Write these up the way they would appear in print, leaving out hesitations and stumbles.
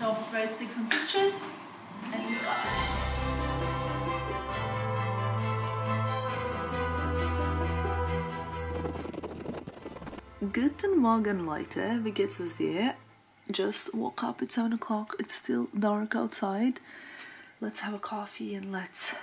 So I'll take some pictures and you got this. Guten Morgen, Leute. Wie geht's es dir? Just woke up. It's 7 o'clock. It's still dark outside. Let's have a coffee and let's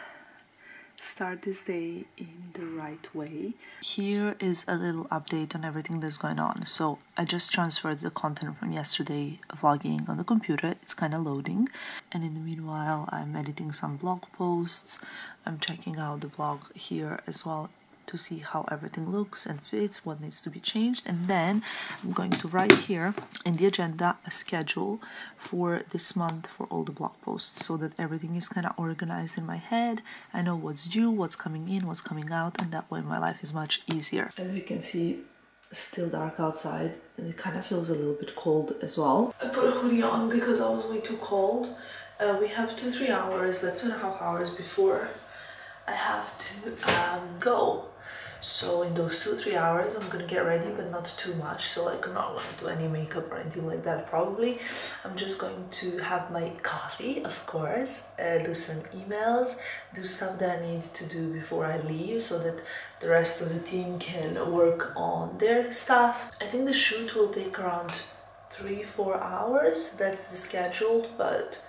start this day in the right way. Here is a little update on everything that's going on. So I just transferred the content from yesterday vlogging on the computer. It's kind of loading. And in the meanwhile, I'm editing some blog posts. I'm checking out the blog here as well, to see how everything looks and fits, what needs to be changed. And then I'm going to write here in the agenda a schedule for this month for all the blog posts, so that everything is kind of organized in my head. I know what's due, what's coming in, what's coming out, and that way my life is much easier. As you can see, still dark outside, and it kind of feels a little bit cold as well. I put a hoodie on because I was way too cold. We have 2-3 hours, like 2.5 hours before I have to go. So in those 2-3 hours I'm gonna get ready, but not too much. So like I'm not gonna do any makeup or anything like that probably. I'm just going to have my coffee, of course, do some emails, do stuff that I need to do before I leave so that the rest of the team can work on their stuff. I think the shoot will take around 3-4 hours. That's the schedule, but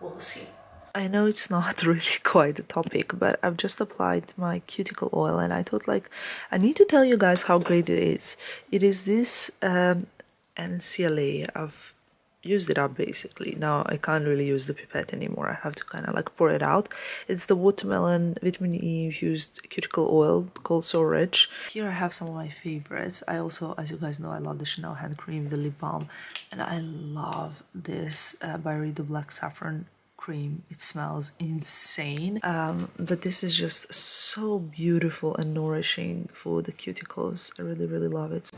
we'll see. I know it's not really quite a topic, but I've just applied my cuticle oil and I thought, like, I need to tell you guys how great it is. It is this NCLA. I've used it up basically. Now I can't really use the pipette anymore. I have to kind of like pour it out. It's the watermelon vitamin E infused cuticle oil called So Rich. Here I have some of my favorites. I also, as you guys know, I love the Chanel hand cream, the lip balm, and I love this Byredo black saffron cream. It smells insane, but this is just so beautiful and nourishing for the cuticles. I really love it.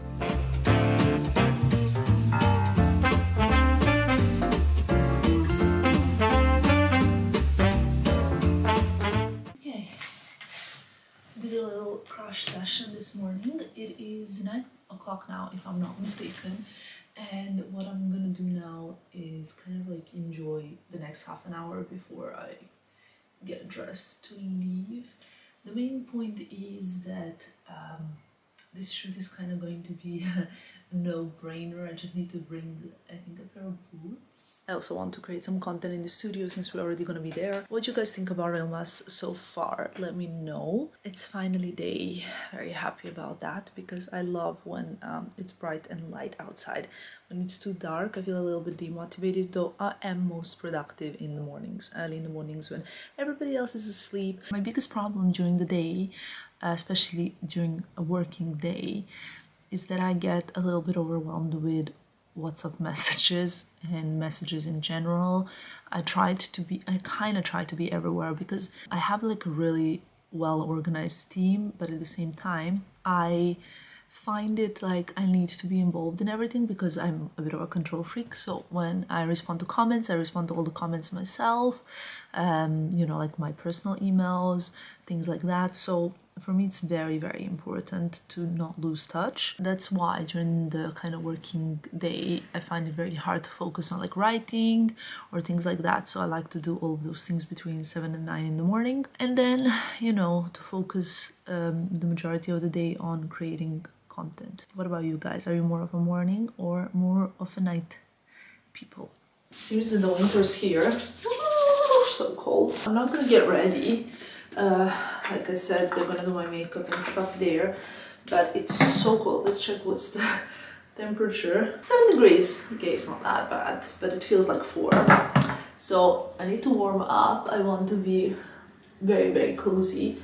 Okay, did a little crush session this morning. It is 9 o'clock now, if I'm not mistaken. And what I'm gonna do now is kind of like enjoy the next half an hour before I get dressed to leave. The main point is that this shoot is kind of going to be a no-brainer. I just need to bring, I think, a pair of boots. I also want to create some content in the studio since we're already gonna be there. What do you guys think about Vlogmas so far? Let me know. It's finally day. Very happy about that because I love when it's bright and light outside. When it's too dark, I feel a little bit demotivated, though I am most productive in the mornings, early in the mornings when everybody else is asleep. My biggest problem during the day, especially during a working day, is that I get a little bit overwhelmed with WhatsApp messages and messages in general. I kind of try to be everywhere because I have like a really well organized team, but at the same time I find it like I need to be involved in everything because I'm a bit of a control freak. So when I respond to comments, I respond to all the comments myself, you know, like my personal emails, things like that. So for me, it's very important to not lose touch. That's why during the kind of working day, I find it very hard to focus on like writing or things like that. So I like to do all of those things between 7 and 9 in the morning. And then, you know, to focus the majority of the day on creating content. What about you guys? Are you more of a morning or more of a night people? Seems that the winter's here. Oh, so cold. I'm not gonna get ready. Like I said, they're gonna do my makeup and stuff there, but it's so cold. Let's check what's the temperature. 7 degrees. Okay, it's not that bad, but it feels like 4. So I need to warm up. I want to be very cozy.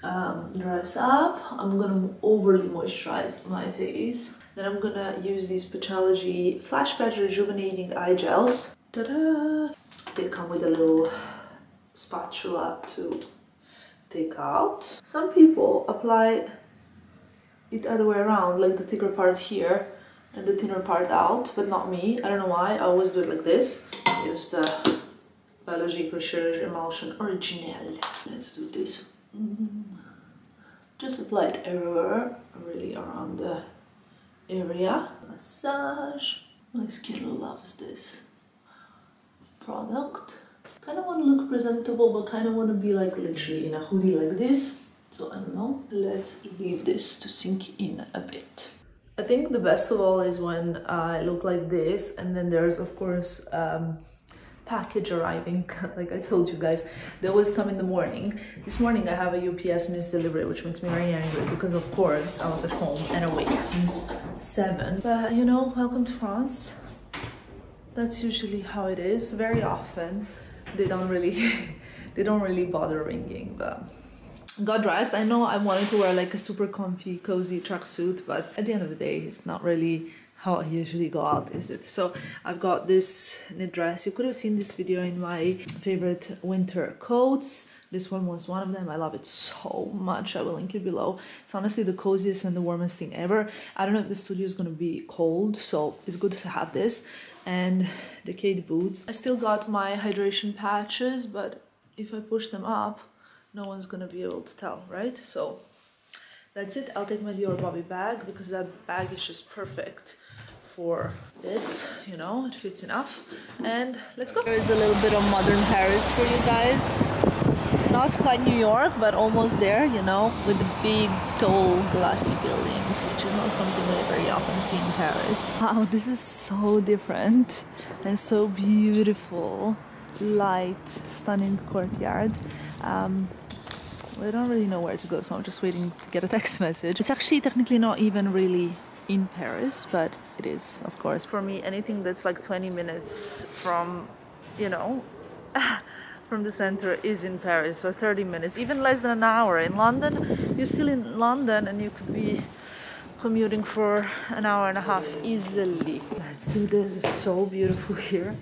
Dress up. I'm gonna overly moisturize my face. Then I'm gonna use these Petology Flash Patch Rejuvenating Eye Gels. Ta-da! They come with a little spatula to take out. Some people apply it other way around, like the thicker part here and the thinner part out, but not me. I don't know why. I always do it like this. Use the Biologique Recherche Emulsion Originelle. Let's do this. Just apply it everywhere, really around the area. Massage. My skin loves this. product. Kind of want to look presentable, but kind of want to be like literally in a hoodie like this. So I don't know. Let's leave this to sink in a bit. I think the best of all is when I look like this, and then there's of course package arriving. Like I told you guys, they always come in the morning. This morning I have a UPS misdelivery, which makes me very angry because of course I was at home and awake since 7. But you know, welcome to France. That's usually how it is. Very often they don't really bother ringing, but got dressed. I know I wanted to wear like a super comfy, cozy tracksuit, but at the end of the day, it's not really how I usually go out, is it? So I've got this knit dress. You could have seen this video in my favorite winter coats. This one was one of them. I love it so much. I will link it below. It's honestly the coziest and the warmest thing ever. I don't know if the studio is going to be cold, so it's good to have this. And decayed boots. I still got my hydration patches, but if I push them up, no one's gonna be able to tell, right? So that's it. I'll take my Dior Bobby bag because that bag is just perfect for this, you know, it fits enough. And let's go. Here is a little bit of modern Paris for you guys. Not quite New York, but almost there, you know, with the big, tall, glassy buildings, which is not something that I very often see in Paris. Wow, this is so different and so beautiful. Light, stunning courtyard. I don't really know where to go, so I'm just waiting to get a text message. It's actually technically not even really in Paris, but it is, of course. For me, anything that's like 20 minutes from, you know, from the center is in Paris, or 30 minutes, even less than an hour. In London, you're still in London and you could be commuting for an hour and a half easily. Let's do this, it's so beautiful here.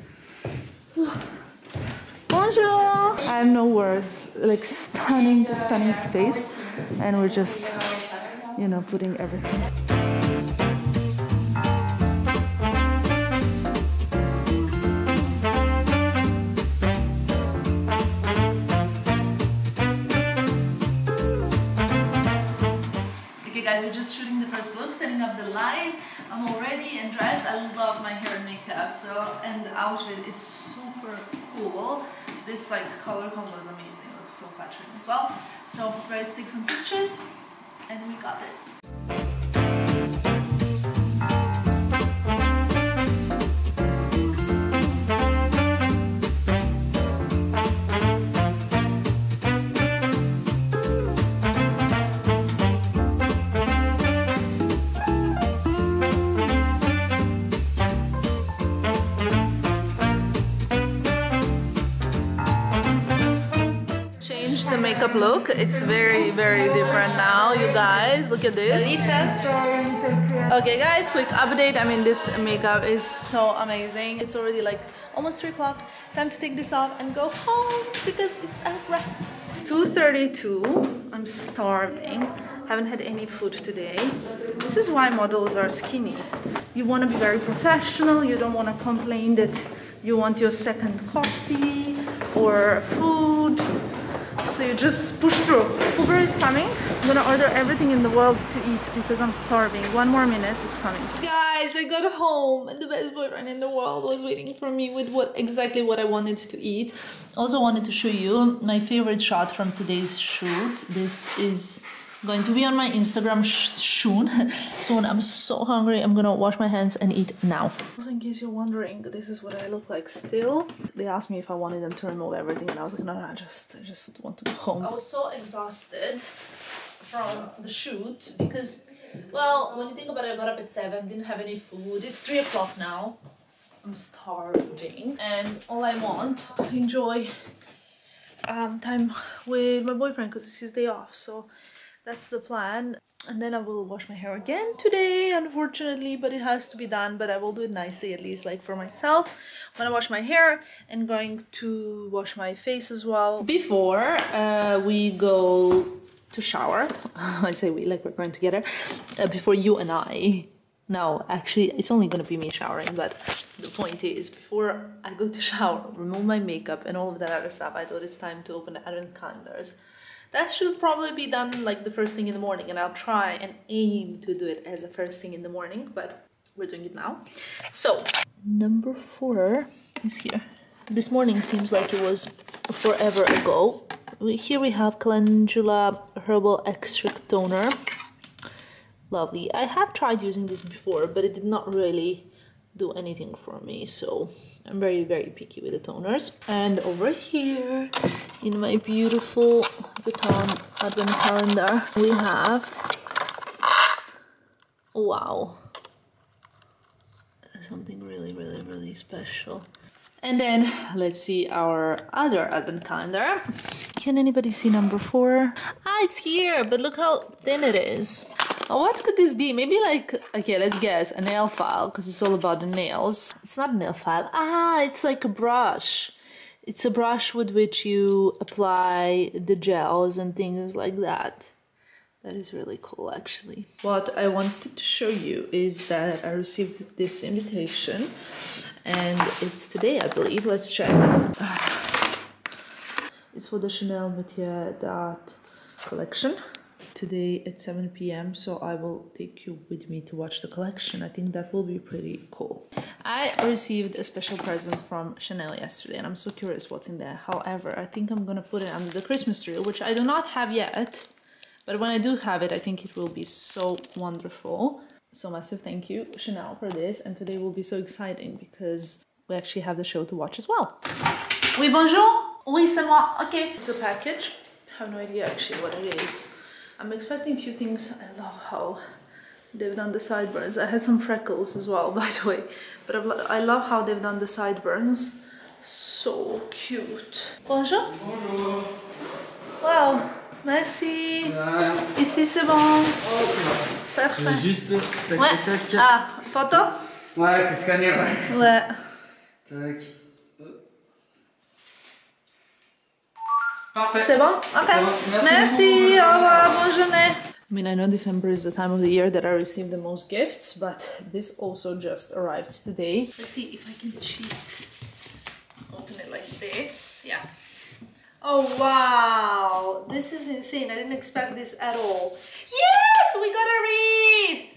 Bonjour! I have no words, like stunning, stunning space, and we're just, you know, putting everything. Okay guys, we're just shooting the first look, setting up the light. I'm all ready and dressed. I love my hair and makeup, and the outfit is super cool. This like color combo is amazing, it looks so flattering as well. So ready to take some pictures, and we got this. Makeup look. It's very, very different now, you guys. Look at this. Okay guys, quick update. I mean, this makeup is so amazing. It's already like almost 3 o'clock. Time to take this off and go home because it's a wrap. It's 2:32. I'm starving. Haven't had any food today. This is why models are skinny. You want to be very professional. You don't want to complain that you want your second coffee or food. So you just push through. Uber is coming. I'm gonna order everything in the world to eat because I'm starving. One more minute, it's coming. Guys, I got home and the best boyfriend in the world was waiting for me with exactly what I wanted to eat. Also wanted to show you my favorite shot from today's shoot. This is going to be on my Instagram soon. I'm so hungry. I'm gonna wash my hands and eat now. Also, in case you're wondering, this is what I look like still. They asked me if I wanted them to remove everything, and I was like, no, I just want to go home. I was so exhausted from the shoot because, well, when you think about it, I got up at 7, didn't have any food. It's 3 o'clock now. I'm starving, and all I want to enjoy time with my boyfriend because it's his day off. So. That's the plan, and then I will wash my hair again today, unfortunately, but it has to be done, but I will do it nicely, at least like for myself. When I wash my hair, and going to wash my face as well before we go to shower. I say we, like we're going together before you and I. No, actually, it's only gonna be me showering, but the point is, before I go to shower, remove my makeup and all of that other stuff, I thought it's time to open the advent calendars. That should probably be done like the first thing in the morning, and I'll try and aim to do it as a first thing in the morning, but we're doing it now. So, number 4 is here. This morning seems like it was forever ago. Here we have Calendula Herbal Extract Toner. Lovely. I have tried using this before, but it did not really do anything for me, so I'm very, very picky with the toners. And over here in my beautiful Vuitton advent calendar we have, wow, something really special. And then let's see our other advent calendar. Can anybody see number 4? Ah, it's here, but look how thin it is. What could this be? Maybe like, okay, let's guess, a nail file, because it's all about the nails. It's not a nail file. Ah, it's like a brush. It's a brush with which you apply the gels and things like that. That is really cool, actually. What I wanted to show you is that I received this invitation, and it's today, I believe. Let's check. It's for the Chanel Métier D'Art collection. Today at 7 p.m. so I will take you with me to watch the collection. I think that will be pretty cool. I received a special present from Chanel yesterday and I'm so curious what's in there. However, I think I'm gonna put it under the Christmas tree, which I do not have yet, but when I do have it, I think it will be so wonderful. So massive thank you, Chanel, for this, and today will be so exciting because we actually have the show to watch as well. Oui, bonjour. Oui, c'est moi. Okay. It's a package. I have no idea actually what it is. I'm expecting a few things. I love how they've done the sideburns. I had some freckles as well, by the way. But I love how they've done the sideburns. So cute. Bonjour. Bonjour. Wow. Merci. Voilà. Ici, c'est bon. Okay. Parfait. Juste... Tac, ouais. Tac, tac. Ah, photo? Ouais, tu scanner. Ouais. Tac. Perfect. C'est bon? Okay. Merci. Au revoir. Bonne journée. I mean, I know December is the time of the year that I receive the most gifts, but this also just arrived today. Let's see if I can cheat. Open it like this. Yeah. Oh, wow. This is insane. I didn't expect this at all. Yes! We got a wreath!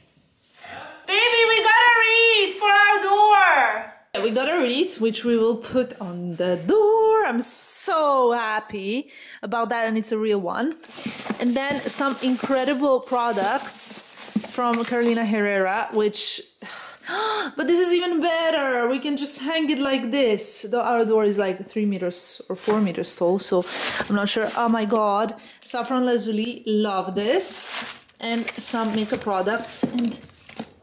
Baby, we got a wreath for our door! We got a wreath, which we will put on the door. I'm so happy about that, and it's a real one. And then some incredible products from Carolina Herrera, which but this is even better. We can just hang it like this. Our door is like 3 meters or 4 meters tall, so I'm not sure. Oh my god, saffron lazuli, love this. And some makeup products, and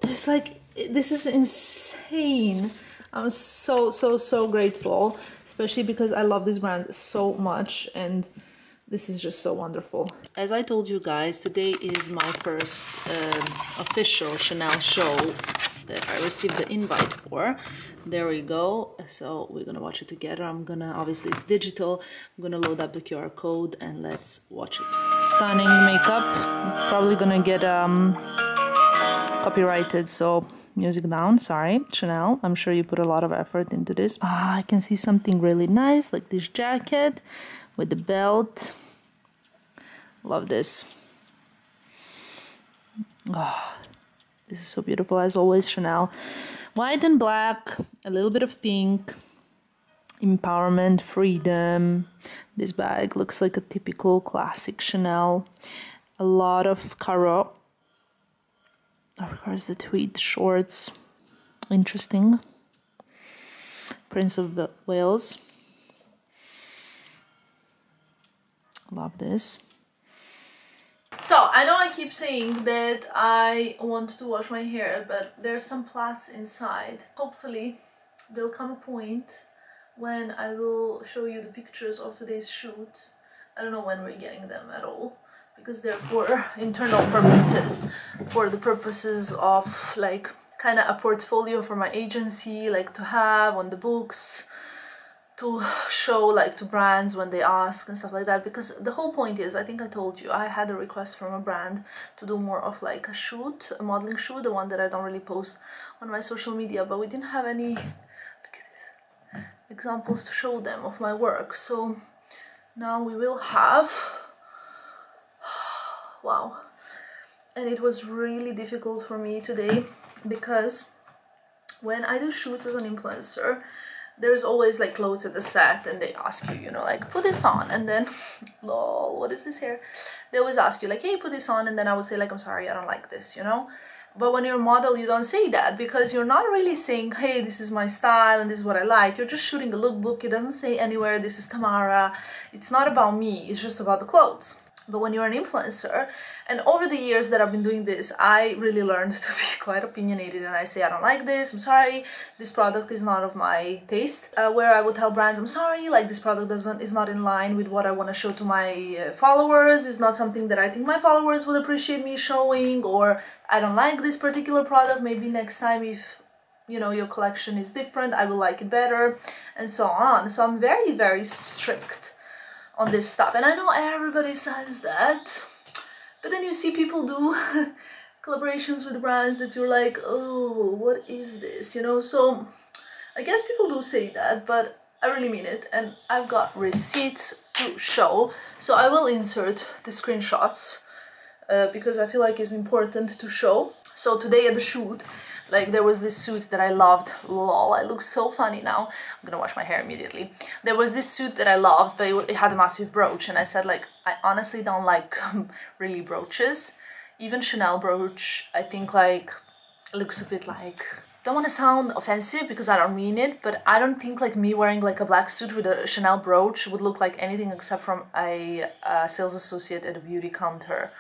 there's like, this is insane. I'm so grateful, especially because I love this brand so much, and this is just so wonderful. As I told you guys, today is my first official Chanel show that I received the invite for. There we go. So we're gonna watch it together. I'm gonna, obviously it's digital, I'm gonna load up the QR code and let's watch it. Stunning makeup. I'm probably gonna get copyrighted, so music down. Sorry, Chanel, I'm sure you put a lot of effort into this. Ah, I can see something really nice like this jacket with the belt. Love this. Ah, this is so beautiful, as always, Chanel. White and black, a little bit of pink, empowerment, freedom. This bag looks like a typical classic Chanel. A lot of caro. Of course, the tweed shorts, interesting. Prince of Wales, love this. So I know I keep saying that I want to wash my hair, but there's some plaits inside. Hopefully there'll come a point when I will show you the pictures of today's shoot. I don't know when we're getting them at all, because they're for internal purposes, for the purposes of like kind of a portfolio for my agency, like to have on the books, to show like to brands when they ask and stuff like that. Because the whole point is, I think I told you, I had a request from a brand to do more of like a shoot, a modeling shoot, the one that I don't really post on my social media, but we didn't have any, look at this, examples to show them of my work. So now we will have. Wow, and it was really difficult for me today, because when I do shoots as an influencer, there's always like clothes at the set and they ask you, you know, like, put this on, and then lol, what is this hair? They always ask you like, hey, put this on, and then I would say like, I'm sorry, I don't like this, you know. But when you're a model, you don't say that, because you're not really saying, hey, this is my style and this is what I like. You're just shooting a lookbook. It doesn't say anywhere, this is Tamara. It's not about me. It's just about the clothes. But when you're an influencer, and over the years that I've been doing this, I really learned to be quite opinionated, and I say, I don't like this, I'm sorry, this product is not of my taste. Where I would tell brands, I'm sorry, like, this product is not in line with what I want to show to my followers, it's not something that I think my followers would appreciate me showing, or I don't like this particular product, maybe next time if, you know, your collection is different, I will like it better, and so on. So I'm very, very strict on this stuff, and I know everybody says that, but then you see people do collaborations with brands that you're like, oh, what is this, you know? So I guess people do say that, but I really mean it, and I've got receipts to show, so I will insert the screenshots because I feel like it's important to show. So today at the shoot, like, there was this suit that I loved, lol, I look so funny now, I'm gonna wash my hair immediately. There was this suit that I loved, but it had a massive brooch, and I said like, I honestly don't like really brooches. Even Chanel brooch, I think, like, looks a bit like, don't want to sound offensive because I don't mean it, but I don't think like me wearing like a black suit with a Chanel brooch would look like anything except from a sales associate at a beauty counter.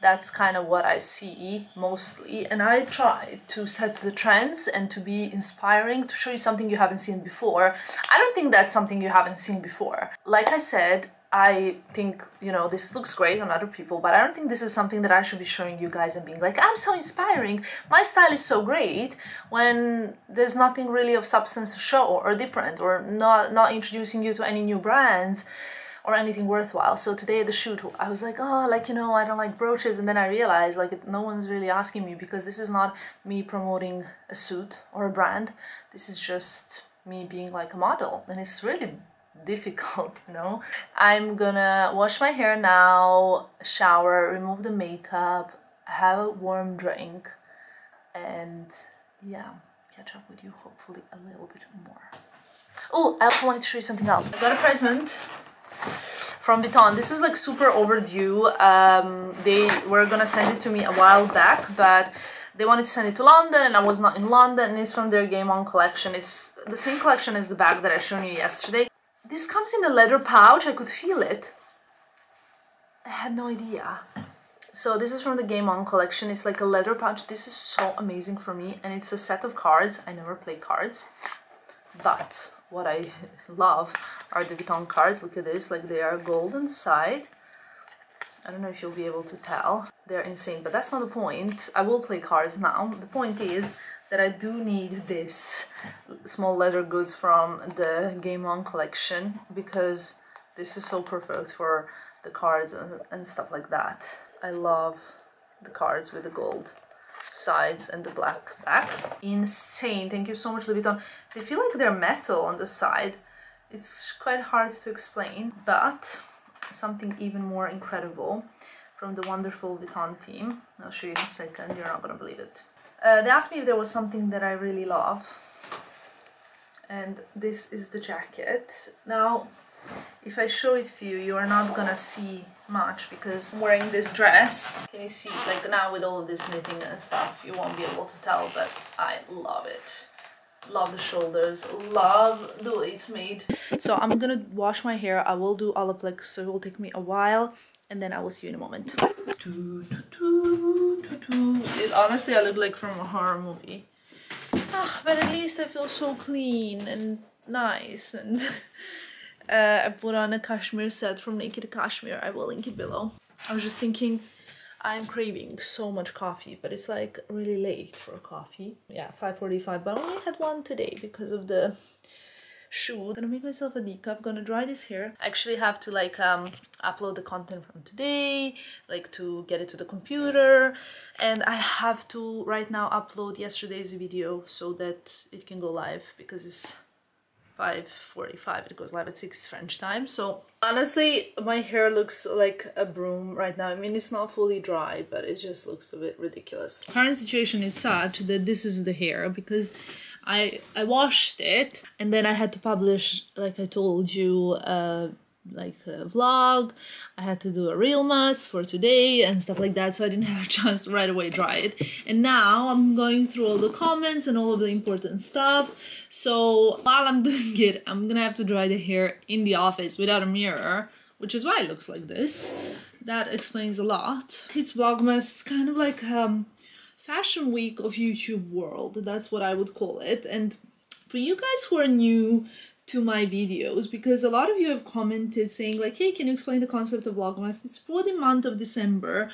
That's kind of what I see mostly, and I try to set the trends and to be inspiring, to show you something you haven't seen before. I don't think that's something you haven't seen before. Like I said, I think, you know, this looks great on other people, but I don't think this is something that I should be showing you guys and being like, I'm so inspiring, my style is so great, when there's nothing really of substance to show or different, or not introducing you to any new brands or anything worthwhile. So today at the shoot, I was like, oh, like, you know, I don't like brooches, and then I realized like, no one's really asking me, because this is not me promoting a suit or a brand, this is just me being like a model, and it's really difficult, you know. I'm gonna wash my hair now, shower, remove the makeup, have a warm drink, and yeah, catch up with you hopefully a little bit more. Oh, I also wanted to show you something else. I got a present from Vuitton. This is like super overdue. They were gonna send it to me a while back, but they wanted to send it to London, and I was not in London, and it's from their Game On collection. It's the same collection as the bag that I showed you yesterday. This comes in a leather pouch, I could feel it. I had no idea. So this is from the Game On collection. It's like a leather pouch. This is so amazing for me, and it's a set of cards. I never play cards, but what I love are the Vuitton cards. Look at this, like, they are gold inside. I don't know if you'll be able to tell. They're insane, but that's not the point. I will play cards now. The point is that I do need this small leather goods from the Game On collection, because this is so perfect for the cards and stuff like that. I love the cards with the gold sides and the black back. Insane. Thank you so much, Louis Vuitton. They feel like they're metal on the side. It's quite hard to explain, but something even more incredible from the wonderful Vuitton team. I'll show you in a second, you're not gonna believe it. They asked me if there was something that I really love, and this is the jacket. Now, if I show it to you, you are not gonna see much, because I'm wearing this dress. Can you see, like, now with all of this knitting and stuff, you won't be able to tell, but I love it. Love the shoulders, love the way it's made. So I'm gonna wash my hair, I will do Olaplex, so it will take me a while, and then I will see you in a moment. Honestly, I look like from a horror movie. Ah, but at least I feel so clean and nice, and I put on a cashmere set from Naked Cashmere, I will link it below. I was just thinking, I'm craving so much coffee, but it's like really late for coffee. Yeah, 5:45, but I only had one today because of the shoot. I'm gonna make myself a decaf, gonna dry this hair. I actually have to like upload the content from today, like, to get it to the computer, and I have to right now upload yesterday's video so that it can go live, because it's 5:45, it goes live at 6 French time. So honestly, my hair looks like a broom right now. I mean, it's not fully dry, but it just looks a bit ridiculous. Current situation is such that this is the hair, because I washed it, and then I had to publish, like I told you, like a vlog. I had to do a Reelmas for today and stuff like that, so I didn't have a chance to right away dry it. And now I'm going through all the comments and all of the important stuff, so while I'm doing it, I'm gonna have to dry the hair in the office without a mirror, which is why it looks like this. That explains a lot. It's Vlogmas. It's kind of like fashion week of YouTube world. That's what I would call it. And for you guys who are new to my videos, because a lot of you have commented saying like, hey, can you explain the concept of Vlogmas? It's for the month of December.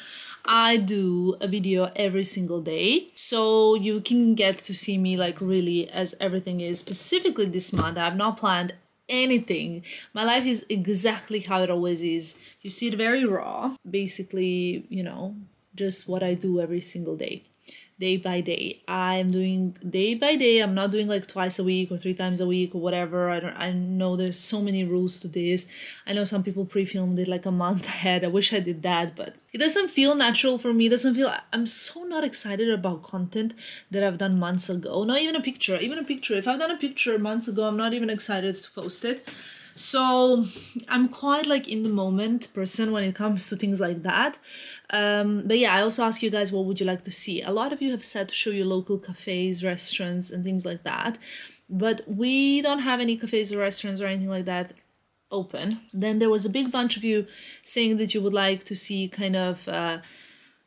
I do a video every single day, so you can get to see me like really as everything is. Specifically this month, I have not planned anything. My life is exactly how it always is. You see it very raw, basically, you know, just what I do every single day. Day by day. I'm doing day by day. I'm not doing like twice a week or three times a week or whatever. I know there's so many rules to this. I know some people pre-filmed it like a month ahead. I wish I did that, but it doesn't feel natural for me. It doesn't feel... I'm so not excited about content that I've done months ago. Not even a picture. Even a picture. If I've done a picture months ago, I'm not even excited to post it. So I'm quite like in the moment person when it comes to things like that. But yeah, I also ask you guys, what would you like to see? A lot of you have said to show you local cafes, restaurants and things like that, but we don't have any cafes or restaurants or anything like that open. Then there was a big bunch of you saying that you would like to see kind of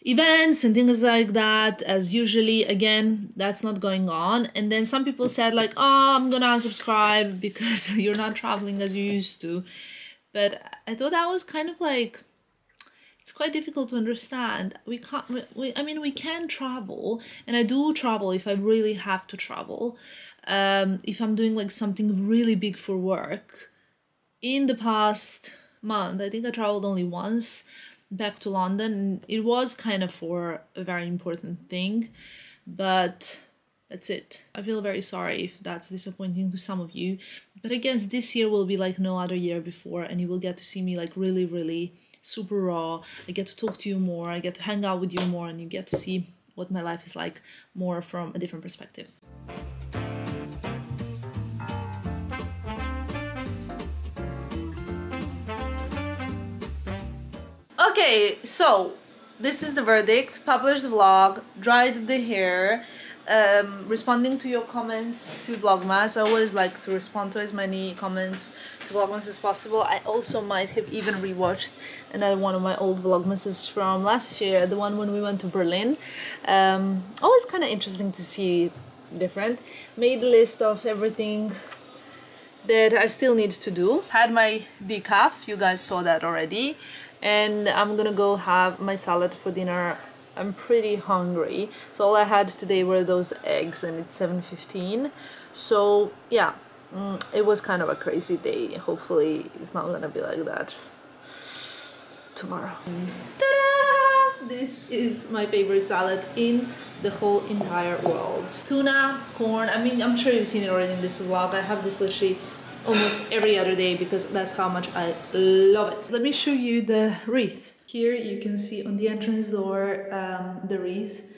events and things like that, as usually. Again, that's not going on. And then some people said like, oh, I'm gonna unsubscribe because you're not traveling as you used to. But I thought that was kind of like, it's quite difficult to understand. We can't, I mean, we can travel, and I do travel if I really have to travel. If I'm doing like something really big for work. In the past month, I think I traveled only once, back to London. It was kind of for a very important thing, but that's it. I feel very sorry if that's disappointing to some of you, but I guess this year will be like no other year before, and you will get to see me like really, really super raw. I get to talk to you more, I get to hang out with you more, and you get to see what my life is like more from a different perspective. Okay, so this is the verdict. Published the vlog, dried the hair, responding to your comments to Vlogmas. I always like to respond to as many comments to Vlogmas as possible. I also might have even rewatched another one of my old Vlogmases from last year, the one when we went to Berlin. Always kind of interesting to see different. Made a list of everything that I still need to do. Had my decaf, you guys saw that already. And I'm gonna go have my salad for dinner. I'm pretty hungry, so all I had today were those eggs, and it's 7:15. So yeah, it was kind of a crazy day. Hopefully it's not gonna be like that tomorrow. Ta-da! This is my favorite salad in the whole entire world. Tuna, corn, I mean, I'm sure you've seen it already in this vlog. I have this literally almost every other day because that's how much I love it. Let me show you the wreath. Here you can see on the entrance door the wreath.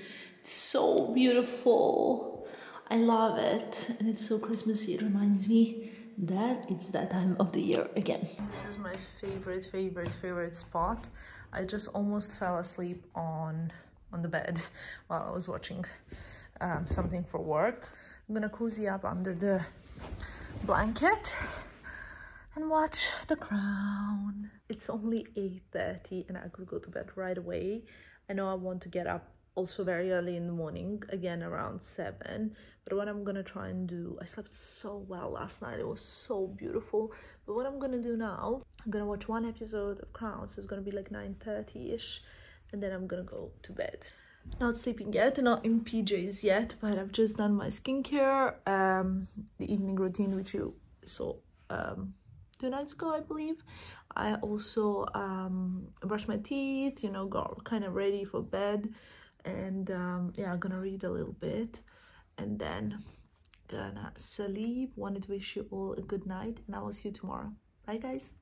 It's so beautiful. I love it, and it's so Christmassy. It reminds me that it's that time of the year again. This is my favorite spot. I just almost fell asleep on the bed while I was watching something for work. I'm gonna cozy up under the blanket and watch The Crown. It's only 8:30 and I could go to bed right away. I know I want to get up also very early in the morning, again around 7, but what I'm gonna try and do, I slept so well last night, it was so beautiful, but what I'm gonna do now, I'm gonna watch one episode of Crown, so it's gonna be like 9:30-ish, and then I'm gonna go to bed. Not sleeping yet, not in PJs yet, but I've just done my skincare, the evening routine, which you saw 2 nights ago, I believe. I also brushed my teeth, you know, got kind of ready for bed, and yeah, I'm gonna read a little bit and then gonna sleep. Wanted to wish you all a good night, and I will see you tomorrow. Bye guys.